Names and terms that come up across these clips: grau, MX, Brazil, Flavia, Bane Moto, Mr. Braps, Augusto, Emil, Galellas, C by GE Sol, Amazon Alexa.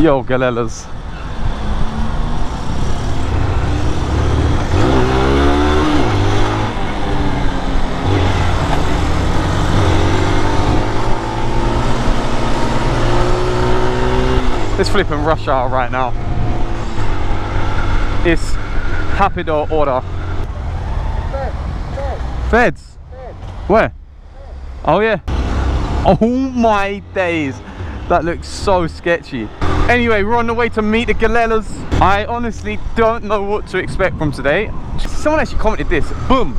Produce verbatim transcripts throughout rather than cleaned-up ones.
Yo, Galellas. It's flipping rush hour right now. It's rapido order. Feds. Feds? Feds. Where? Feds. Oh yeah. Oh my days. That looks so sketchy. Anyway, we're on the way to meet the Galellas. I honestly don't know what to expect from today. Someone actually commented this. Boom.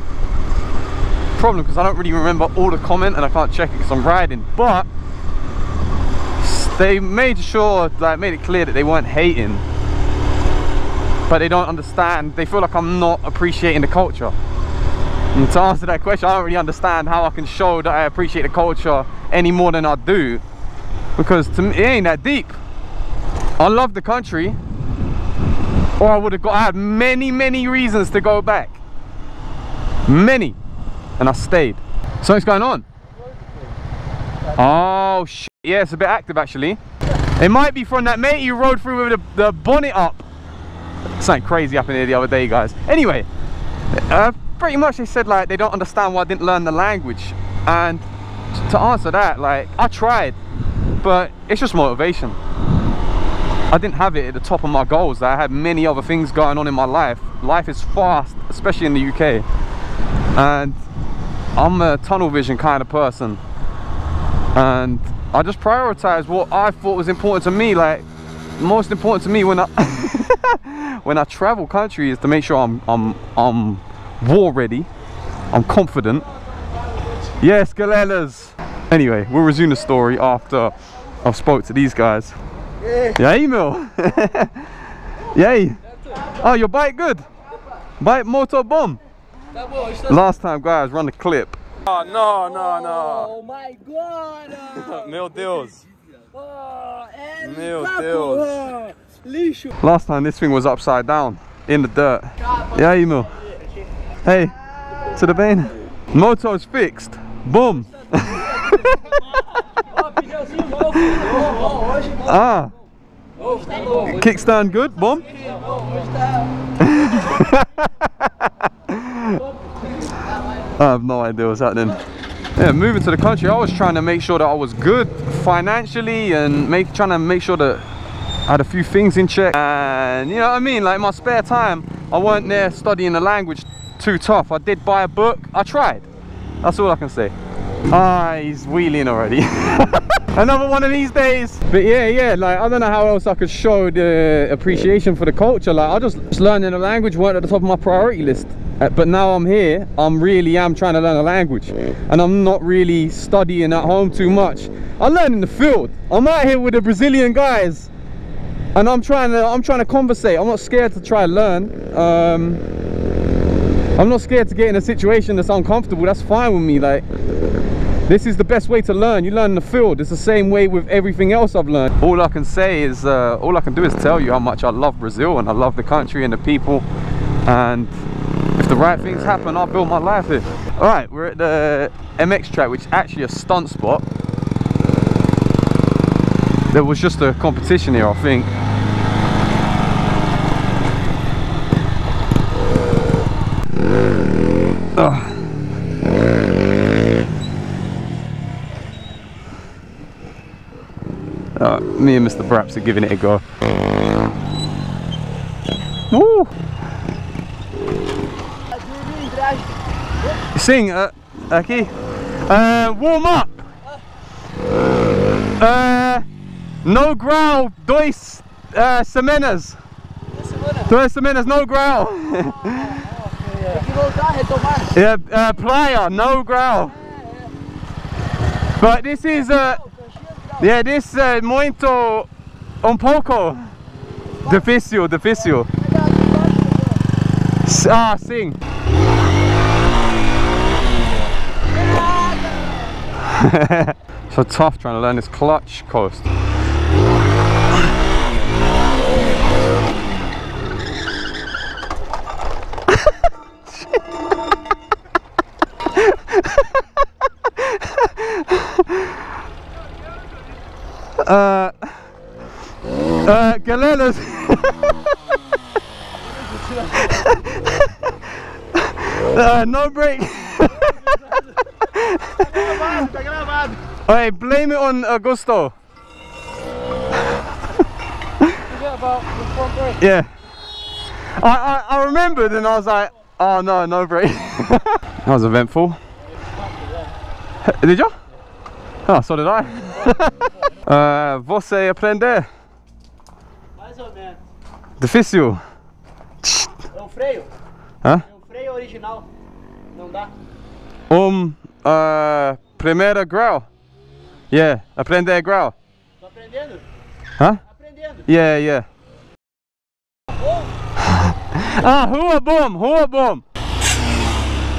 Problem, because I don't really remember all the comment and I can't check it because I'm riding. But they made sure, like, made it clear that they weren't hating, but they don't understand. They feel like I'm not appreciating the culture. And to answer that question, I don't really understand how I can show that I appreciate the culture any more than I do, because to me, it ain't that deep. I love the country, or I would have got. I had many, many reasons to go back, many, and I stayed. So what's going on? Oh shit. Yeah, it's a bit active actually. It might be from that mate you rode through with the, the bonnet up. Something crazy happened here the other day, guys. Anyway, uh, pretty much they said like they don't understand why I didn't learn the language, and to answer that, like, I tried, but it's just motivation. I didn't have it at the top of my goals. I had many other things going on in my life. Life is fast, especially in the U K, and I'm a tunnel vision kind of person, and I just prioritized what I thought was important to me. Like, most important to me when I when I travel countries is to make sure I'm I'm I'm war ready, I'm confident. Yes, Galellas. Anyway, we'll resume the story after I've spoke to these guys. Yeah, yeah, Emil. Yay. Oh, your bike good. Bike moto bomb. Last time, guys, run the clip. Oh, no, no, no. Oh, my God. Meu Deus. Oh, Meu Deus. Lixo. Last time this thing was upside down, in the dirt. Yeah, Emil. Hey, to the Bane. Moto's fixed. Boom. Ah. Kickstand good, boom. I have no idea what's happening. Yeah, moving to the country, I was trying to make sure that I was good financially and make trying to make sure that I had a few things in check. And you know what I mean? Like, my spare time, I weren't there studying the language too tough. I did buy a book. I tried. That's all I can say. Ah, he's wheeling already. Another one of these days. But yeah, yeah, like, I don't know how else I could show the appreciation for the culture. Like, I just, just learning the language weren't at the top of my priority list. But now I'm here, I'm really am trying to learn a language, and I'm not really studying at home too much. I learn in the field. I'm out here with the Brazilian guys, and I'm trying to I'm trying to conversate. I'm not scared to try and learn. Um, I'm not scared to get in a situation that's uncomfortable. That's fine with me. Like, this is the best way to learn. You learn in the field. It's the same way with everything else I've learned. All I can say is, uh, all I can do is tell you how much I love Brazil, and I love the country and the people, and if the right things happen, I'll build my life here. Alright, we're at the M X track, which is actually a stunt spot. There was just a competition here, I think. Ugh. All right, me and Mister Braps are giving it a go. Woo! Sing, uh, aqui. Uh, warm up. Uh, no growl, dois uh, semanas. Duas semanas, no growl. Yeah, uh, playa, no growl. But this is, uh, yeah, this uh, muito, un pouco, difícil, difícil. Ah, sing. So tough trying to learn this clutch coast. uh Uh, Galellas! uh, no break! Alright, blame it on Augusto. Forget about the front brake. Yeah. I, I, I remembered and I was like, oh no, no brake. That was eventful. Did you? Oh, so did I. uh, você aprender? Mais ou menos. Difícil. É um freio. Hã? É um freio original. Não dá. Um, uh, primeira grau. Yeah, aprender grau. Tô aprendendo? Hã? Aprendendo. Yeah, yeah. Ah, rua bom, rua bom.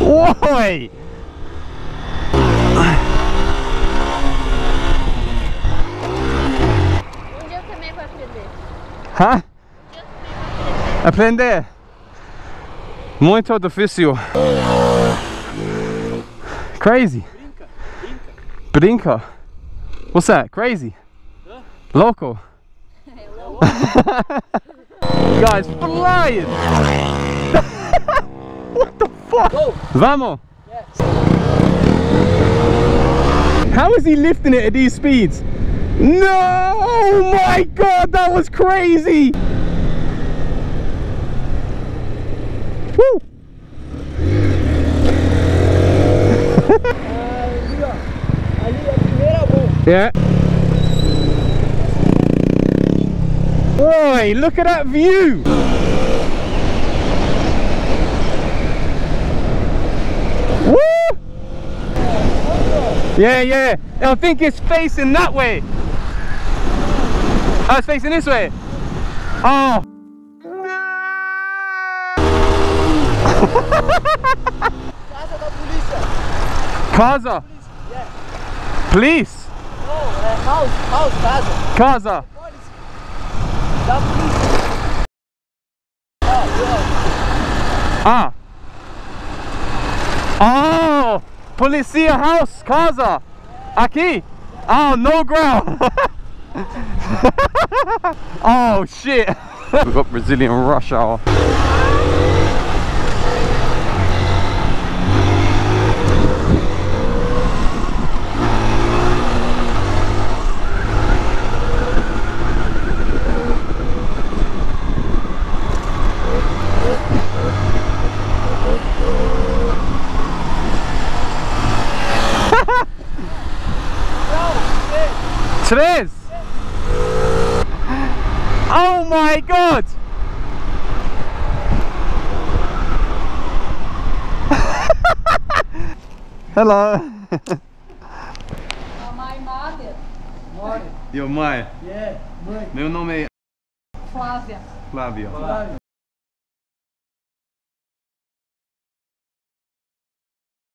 Oi! Um dia eu também vou aprender. Hã? Um dia eu também vou aprender. Aprender? Muito difícil. Crazy. Brinca, brinca. Brinca. What's that? Crazy? Huh? Loco. Hey, loco. Guys, flying! What the fuck? Go. Vamos! Yes. How is he lifting it at these speeds? No! Oh my god, that was crazy! Woo! Yeah. Boy, look at that view. Woo! Yeah, yeah. I think it's facing that way. Oh, it's facing this way. Oh. Casa da polícia. Casa. Police. House, house, casa. Casa. Da polícia. Ah. Oh, policia house, casa. Aqui. Oh, no ground. Oh shit. We've got Brazilian rush hour. Tres! Oh my god! Hello! My mother. Your mãe? Yeah, mãe. Meu nome é... Flavia. Flavia. Flavia.